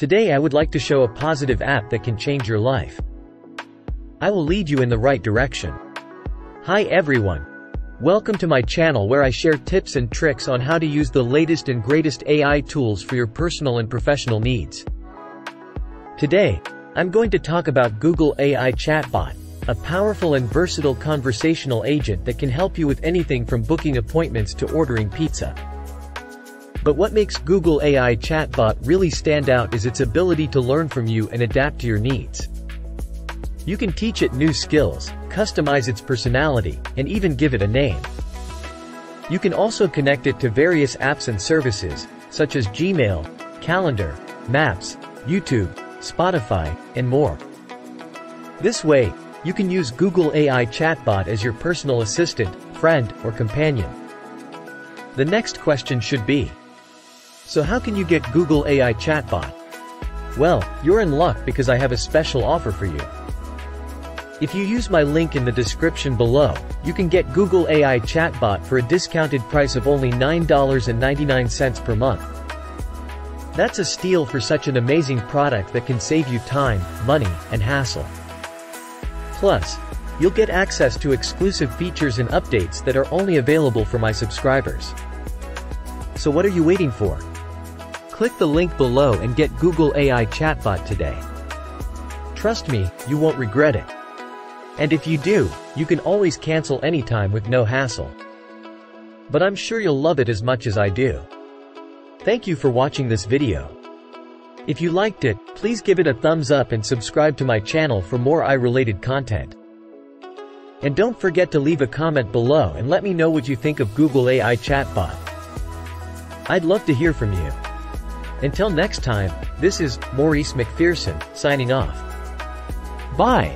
Today I would like to show a positive app that can change your life. I will lead you in the right direction. Hi everyone. Welcome to my channel where I share tips and tricks on how to use the latest and greatest AI tools for your personal and professional needs. Today, I'm going to talk about Google AI Chatbot, a powerful and versatile conversational agent that can help you with anything from booking appointments to ordering pizza. But what makes Google AI Chatbot really stand out is its ability to learn from you and adapt to your needs. You can teach it new skills, customize its personality, and even give it a name. You can also connect it to various apps and services, such as Gmail, Calendar, Maps, YouTube, Spotify, and more. This way, you can use Google AI Chatbot as your personal assistant, friend, or companion. The next question should be, so how can you get Google AI Chatbot? Well, you're in luck because I have a special offer for you. If you use my link in the description below, you can get Google AI Chatbot for a discounted price of only $9.99 per month. That's a steal for such an amazing product that can save you time, money, and hassle. Plus, you'll get access to exclusive features and updates that are only available for my subscribers. So what are you waiting for? Click the link below and get Google AI Chatbot today. Trust me, you won't regret it. And if you do, you can always cancel anytime with no hassle. But I'm sure you'll love it as much as I do. Thank you for watching this video. If you liked it, please give it a thumbs up and subscribe to my channel for more AI-related content. And don't forget to leave a comment below and let me know what you think of Google AI Chatbot. I'd love to hear from you. Until next time, this is Maurice McPherson, signing off. Bye.